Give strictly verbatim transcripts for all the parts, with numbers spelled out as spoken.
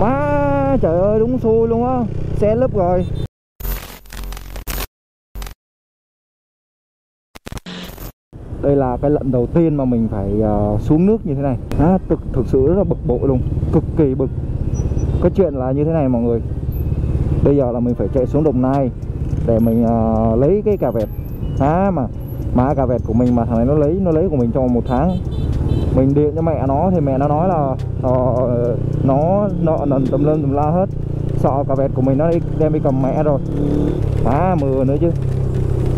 Má trời ơi, đúng xui luôn á, xe lúp rồi. Đây là cái lần đầu tiên mà mình phải uh, xuống nước như thế này. À, thực, thực sự rất là bực bội luôn, cực kỳ bực. Cái chuyện là như thế này mọi người, bây giờ là mình phải chạy xuống Đồng Nai để mình uh, lấy cái cà vẹt. À, mà mà cà vẹt của mình mà thằng này nó lấy nó lấy của mình trong một tháng. Mình điện cho mẹ nó thì mẹ nó nói là uh, nó nó nần tùm lum tùm la hết, sợ cà vẹt của mình nó đi đem đi cầm mẹ rồi. À, mưa nữa chứ.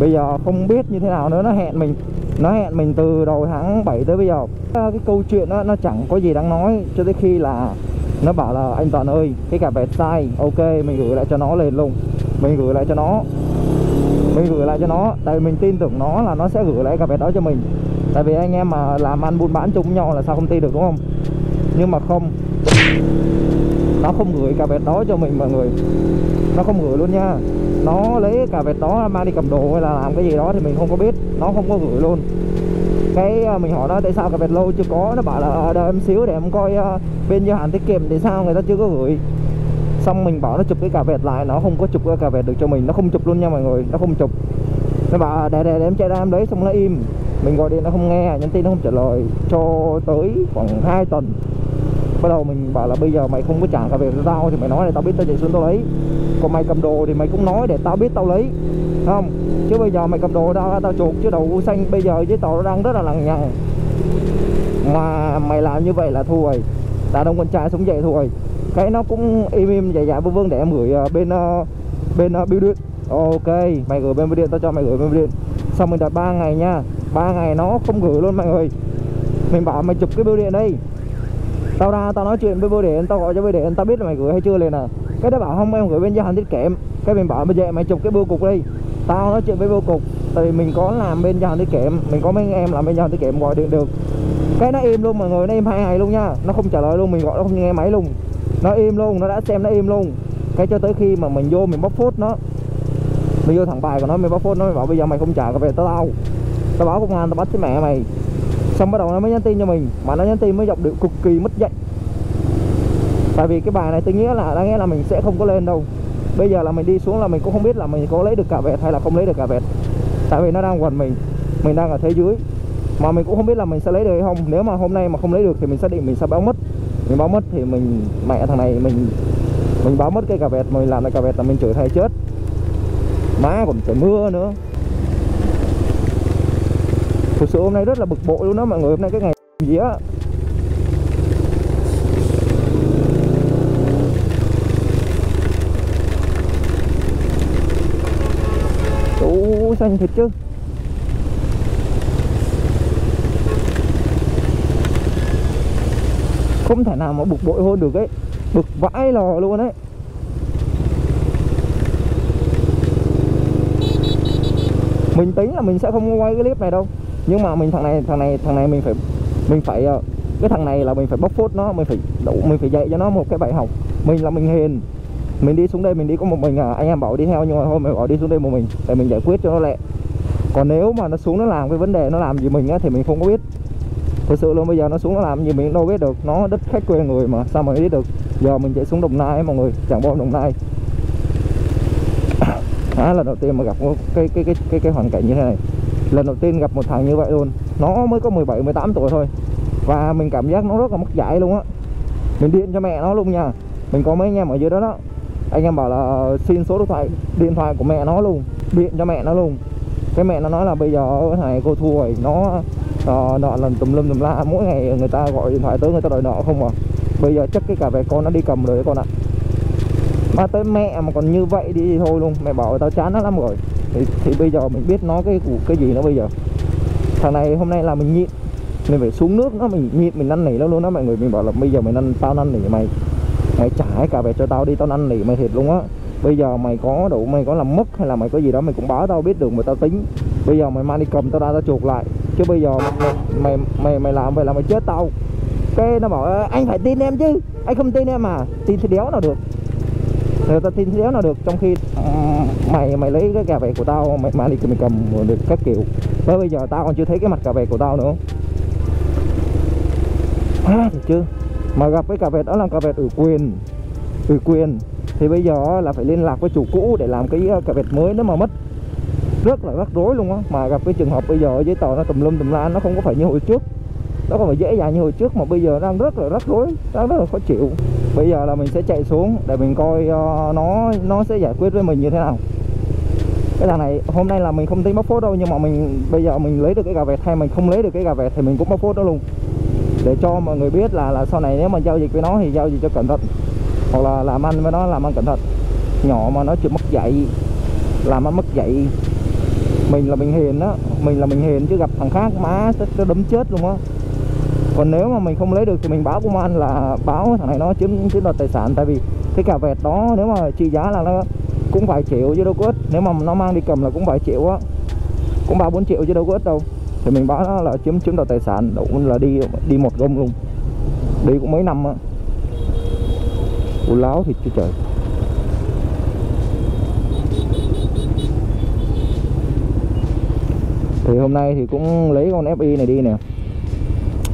Bây giờ không biết như thế nào nữa, nó hẹn mình Nó hẹn mình từ đầu tháng bảy tới bây giờ. Cái câu chuyện đó, nó chẳng có gì đáng nói cho tới khi là nó bảo là anh Toàn ơi, cái cà vẹt sai. Ok, mình gửi lại cho nó liền luôn. Mình gửi lại cho nó Mình gửi lại cho nó tại mình tin tưởng nó là nó sẽ gửi lại cà vẹt đó cho mình. Tại vì anh em mà làm ăn buôn bán chung nhau là sao không tin được, đúng không? Nhưng mà không, nó không gửi cà vẹt đó cho mình mọi người. Nó không gửi luôn nha. Nó lấy cà vẹt đó mang đi cầm đồ hay là làm cái gì đó thì mình không có biết. Nó không có gửi luôn. Cái mình hỏi nó tại sao cà vẹt lâu chưa có, nó bảo là đợi em xíu để em coi bên giao hàng tiết kiệm thì sao người ta chưa có gửi. Xong mình bảo nó chụp cái cà vẹt lại, nó không có chụp cái cà vẹt được cho mình. Nó không chụp luôn nha mọi người, nó không chụp. Nó bảo để, để, để em chạy ra em lấy, xong nó im. Mình gọi điện nó không nghe, nhắn tin nó không trả lời cho tới khoảng hai tuần. Bắt đầu mình bảo là bây giờ mày không có trả cà vẹt cho tao thì mày nói là tao biết tao chạy xuống tao lấy, còn mày cầm đồ thì mày cũng nói để tao biết tao lấy, không? Chứ bây giờ mày cầm đồ tao tao chuột chứ đầu xanh. Bây giờ với tao đang rất là lằng nhằng, mà mày làm như vậy là thua rồi. Đàn ông con trai sống dậy thua rồi. Cái nó cũng im im dạ dạ vương vương để em gửi bên bên bưu điện. Ok, mày gửi bên bưu điện, tao cho mày gửi bên bưu điện. Xong mình đợi ba ngày nha, ba ngày nó không gửi luôn mọi người. Mình bảo mày chụp cái bưu điện đi, tao ra tao nói chuyện với bưu điện, tao gọi cho bưu điện tao biết là mày gửi hay chưa liền à. Cái đó bảo không, em gửi bên giao hàng tiết kiệm. Cái mình bảo bây giờ mày chụp cái bưu cục đi, tao nói chuyện với bưu cục. Tại vì mình có làm bên giao hàng tiết kiệm, mình có mấy em làm bên giao hàng tiết kiệm gọi điện được. Cái nó im luôn mọi người, nó im hai ngày luôn nha, nó không trả lời luôn. Mình gọi nó không nghe máy luôn, nó im luôn, nó đã xem nó im luôn. Cái cho tới khi mà mình vô mình bóc phốt nó, mình vô thẳng bài của nó mình bóc phốt nó, mình bảo bây giờ mày không trả về tao tao tao báo công an, tao bắt cái mẹ mày. Xong bắt đầu nó mới nhắn tin cho mình, mà nó nhắn tin mới giọng điệu cực kỳ mất dạy. Tại vì cái bài này tôi nghĩ là đáng nghĩa là mình sẽ không có lên đâu. Bây giờ là mình đi xuống là mình cũng không biết là mình có lấy được cà vẹt hay là không lấy được cà vẹt. Tại vì nó đang quần mình, mình đang ở thế dưới, mà mình cũng không biết là mình sẽ lấy được hay không. Nếu mà hôm nay mà không lấy được thì mình xác định mình sẽ báo mất. Mình báo mất thì mình mẹ thằng này mình mình báo mất cái cà vẹt, mình làm lại cà vẹt là mình chửi thầy chết. Má còn trời mưa nữa. Thực sự hôm nay rất là bực bội luôn đó mọi người, hôm nay cái ngày gì á. Đủ xanh thịt chứ. Không thể nào mà bực bội hơn được ấy, bực vãi lò luôn đấy. Mình tính là mình sẽ không quay cái clip này đâu, nhưng mà mình thằng này thằng này thằng này mình phải mình phải cái thằng này là mình phải bóc phốt nó, mình phải đủ mình phải dạy cho nó một cái bài học. Mình là mình hiền, mình đi xuống đây mình đi có một mình à, anh em bảo đi theo nhưng mà thôi mình bảo đi xuống đây một mình để mình giải quyết cho nó lẹ. Còn nếu mà nó xuống nó làm cái vấn đề nó làm gì mình á thì mình không có biết. Thực sự luôn, bây giờ nó xuống nó làm gì mình đâu biết được, nó đất khách quê người mà sao mà biết được. Giờ mình chạy xuống Đồng Nai ấy, mọi người, chẳng bom Đồng Nai. À, lần đầu tiên mà gặp cái cái cái cái cái hoàn cảnh như thế này, lần đầu tiên gặp một thằng như vậy luôn. Nó mới có mười bảy mười tám tuổi thôi và mình cảm giác nó rất là mất dạy luôn á. Mình điện cho mẹ nó luôn nha, mình có mấy anh em ở dưới đó đó, anh em bảo là xin số điện thoại điện thoại của mẹ nó luôn, điện cho mẹ nó luôn. Cái mẹ nó nói là bây giờ cái này cô thua rồi, nó nợ lần tùm lum tùm la, mỗi ngày người ta gọi điện thoại tới người ta đòi nợ không à, bây giờ chắc cái cà vẹt con nó đi cầm rồi đấy con ạ. Mà tới mẹ mà còn như vậy đi thôi luôn, mẹ bảo tao chán nó lắm rồi. Thì, thì bây giờ mình biết nó cái cái gì nữa bây giờ. Thằng này hôm nay là mình nhịn, mình phải xuống nước nó, mình nhịn, mình năn nỉ nó luôn đó mọi người. Mình bảo là bây giờ mày năn, tao năn nỉ mày, mày trả cái cà vẹt cho tao đi, tao năn nỉ mày thiệt luôn á. Bây giờ mày có đủ, mày có làm mất hay là mày có gì đó mày cũng báo tao biết được mà tao tính. Bây giờ mày mang đi cầm tao ra tao chuộc lại, chứ bây giờ mày mày mày, mày làm vậy là mày chết tao. Cái nó bảo anh phải tin em chứ, anh không tin em à, tin thì đéo nào được. Người ta tin đéo nào được, trong khi mày mày lấy cái cà vẹt của tao mày mang đi mình cầm được các kiểu. Tới bây giờ tao còn chưa thấy cái mặt cà vẹt của tao nữa. À, chứ mà gặp cái cà vẹt đó là cà vẹt ủy quyền, ủy quyền thì bây giờ là phải liên lạc với chủ cũ để làm cái cà vẹt mới, nếu mà mất rất là rắc rối luôn á. Mà gặp cái trường hợp bây giờ giấy tờ nó tùm lum tùm la, nó không có phải như hồi trước, nó không phải dễ dàng như hồi trước, mà bây giờ đang rất là rắc rối, đang rất là khó chịu. Bây giờ là mình sẽ chạy xuống để mình coi uh, nó nó sẽ giải quyết với mình như thế nào. Cái thằng này hôm nay là mình không tính bóc phốt đâu, nhưng mà mình bây giờ mình lấy được cái cà vẹt hay mình không lấy được cái cà vẹt thì mình cũng bóc phốt đó luôn, để cho mọi người biết là là sau này nếu mà giao dịch với nó thì giao dịch cho cẩn thận, hoặc là làm ăn với nó làm ăn cẩn thận. Nhỏ mà nó chưa mất dạy, làm ăn mất dạy. Mình là mình hiền đó, mình là mình hiền chứ gặp thằng khác má nó đấm chết luôn á. Còn nếu mà mình không lấy được thì mình báo công an, là báo thằng này nó chiếm chiếm đoạt tài sản. Tại vì cái cà vẹt đó nếu mà trị giá là nó cũng vài triệu chứ đâu có ít, nếu mà nó mang đi cầm là cũng vài triệu á, cũng ba bốn triệu chứ đâu có ít đâu. Thì mình báo nó là chiếm chiếm đoạt tài sản, đủ là đi đi một gông luôn, đi cũng mấy năm á. Ủa láo thì chứ trời. Thì hôm nay thì cũng lấy con ép i này đi nè,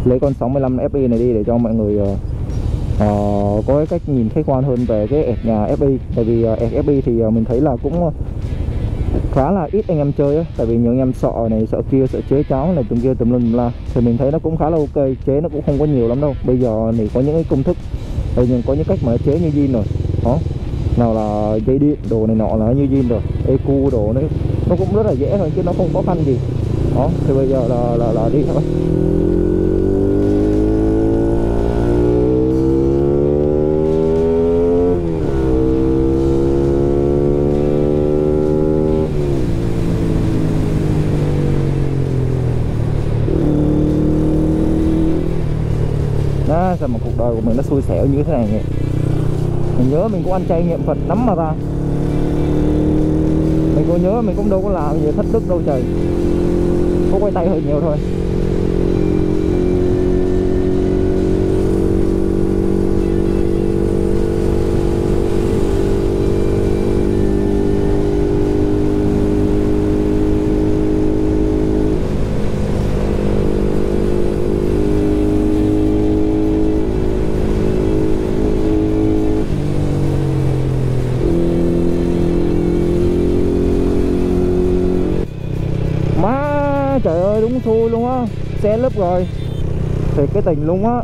lấy con sáu mươi lăm F I này đi để cho mọi người uh, có cái cách nhìn khách quan hơn về cái ẹc nhà F I. Tại vì uh, ẹc F I thì uh, mình thấy là cũng uh, khá là ít anh em chơi á. Tại vì nhiều anh em sợ này sợ kia, sợ chế cháo này tùm kia tùm lum la. Thì mình thấy nó cũng khá là ok, chế nó cũng không có nhiều lắm đâu. Bây giờ thì có những cái công thức, nhưng có những cách mà chế như zin rồi đó, nào là dây điện đồ này nọ là như zin rồi, ecu đồ đấy nó cũng rất là dễ thôi chứ nó không khó khăn gì đó. Thì bây giờ là là, là đi thôi. Sao mà cuộc đời của mình nó xui xẻo như thế này nhỉ? Mình nhớ mình cũng ăn chay niệm Phật lắm mà ra, mình có nhớ mình cũng đâu có làm gì thất đức đâu trời, có quay tay hơi nhiều thôi. Trời ơi đúng thui luôn á, xe lấp rồi thiệt cái tình luôn á.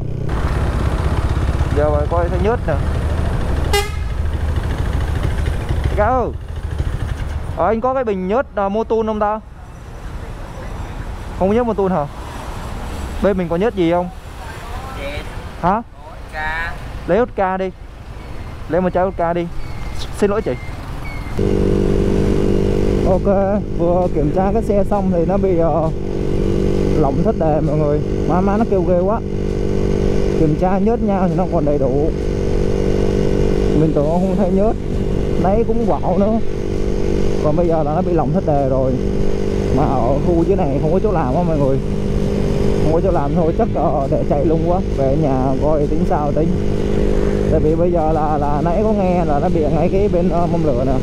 Giờ mày coi thấy nhớt nè cao. Ờ, anh có cái bình nhớt uh, mô tun không ta? Không có nhớt mô tun hả? Bên mình có nhớt gì không? Hả? Lấy ốt ca đi, lấy một chai ốt ca đi. Xin lỗi chị. Ok, vừa kiểm tra cái xe xong thì nó bị uh, lỏng thất đề mọi người. Má má nó kêu ghê quá. Kiểm tra nhớt nhau thì nó còn đầy đủ, mình tưởng không thấy nhớt, đấy cũng quạo nữa. Còn bây giờ là nó bị lỏng thất đề rồi. Mà ở khu dưới này không có chỗ làm á mọi người, không có chỗ làm thôi, chắc uh, để chạy luôn quá. Về nhà coi tính sao tính. Tại vì bây giờ là, là nãy có nghe là nó bị ngay cái bên uh, mâm lửa nè.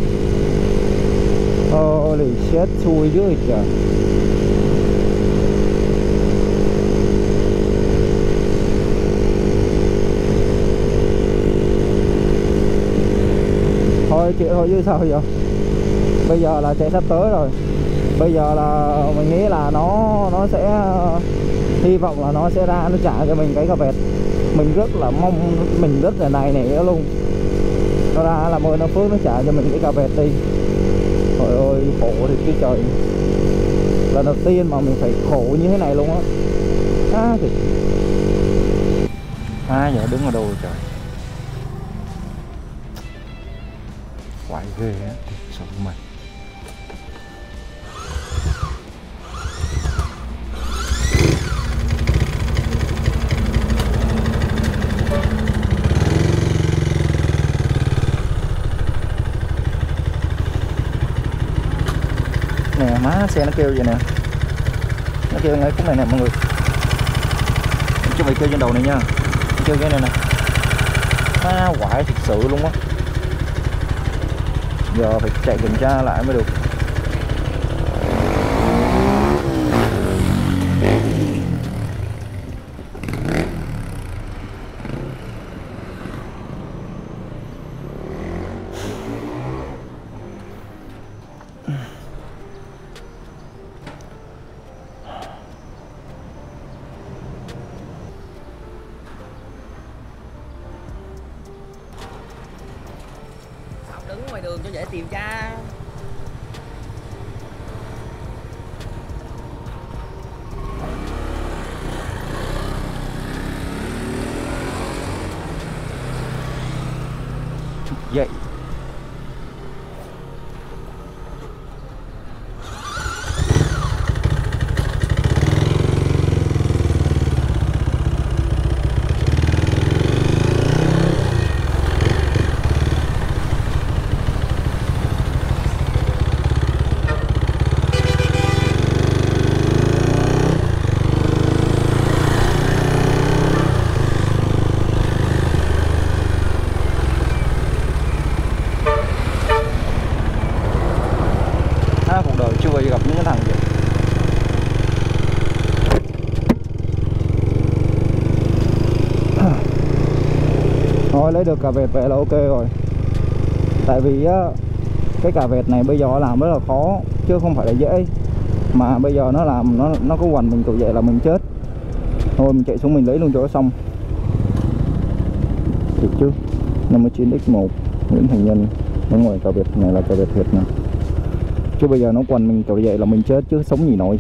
Holy shit, xui dữ trời. Thôi chịu thôi chứ sao giờ. Bây giờ là chạy sắp tới rồi. Bây giờ là mình nghĩ là nó nó sẽ, hy vọng là nó sẽ ra nó trả cho mình cái cà vẹt. Mình rất là mong, mình rất là nài nỉ luôn. Nó ra làm ơn nó phước nó trả cho mình cái cà vẹt đi. Trời ơi khổ thì cái trời, lần đầu tiên mà mình phải khổ như thế này luôn á. À thì à giờ đứng ở đâu trời, quái ghê á, sợ mày. Má xe nó kêu vậy nè, nó kêu ngay khúc này nè mọi người, chứ mày kêu trên đầu này nha, kêu cái này nè, má quại thực sự luôn á. Giờ phải chạy kiểm tra lại mới được. đứng ngoài đường cho dễ tìm cha. Vậy lấy được cà vẹt về là ok rồi. Tại vì á, cái cà vẹt này bây giờ làm rất là khó chứ không phải là dễ, mà bây giờ nó làm nó nó cứ hoành mình tụi vậy là mình chết. Thôi mình chạy xuống mình lấy luôn cho nó xong. Được chứ. năm mươi chín x một Nguyễn Thành Nhân. Nó ngoài cà vẹt này là cà vẹt thiệt nè. Chứ bây giờ nó quằn mình tụi vậy là mình chết chứ sống gì nổi.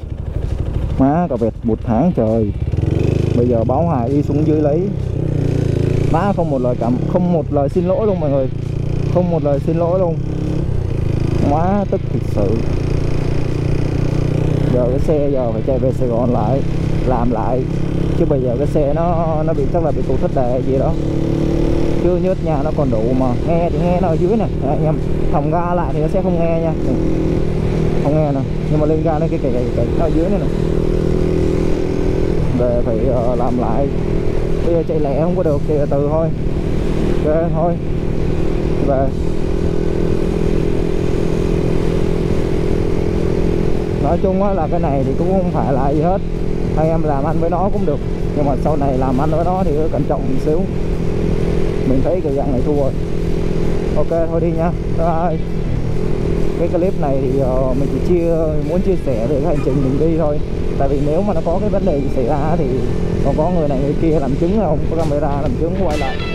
Má cà vẹt một tháng trời. Bây giờ báo Hải đi xuống dưới lấy. Má không một lời cảm, không một lời xin lỗi luôn mọi người. Không một lời xin lỗi luôn. Má tức thực sự. Giờ cái xe giờ phải chạy về Sài Gòn lại, làm lại. Chứ bây giờ cái xe nó nó bị chắc là bị tụt thất đề gì đó. Chứ nhớt nhà nó còn đủ mà. Nghe thì nghe nó ở dưới nè. Anh em thòng ga lại thì nó sẽ không nghe nha. Không nghe nè. Nhưng mà lên ga nó cái cái cái, cái nó ở dưới này nè. Về phải uh, làm lại. Bây giờ chạy lẹ không có được, chạy từ thôi. Ok thôi. Về. Nói chung á là cái này thì cũng không phải là gì hết. Anh em làm ăn với nó cũng được. Nhưng mà sau này làm ăn với nó thì cẩn trọng một xíu. Mình thấy cái dạng này thua rồi. Ok thôi đi nha. Bye. Cái clip này thì uh, mình chỉ chia muốn chia sẻ về cái hành trình mình đi thôi. Tại vì nếu mà nó có cái vấn đề gì xảy ra thì còn có người này người kia làm chứng, không có camera làm chứng quay lại.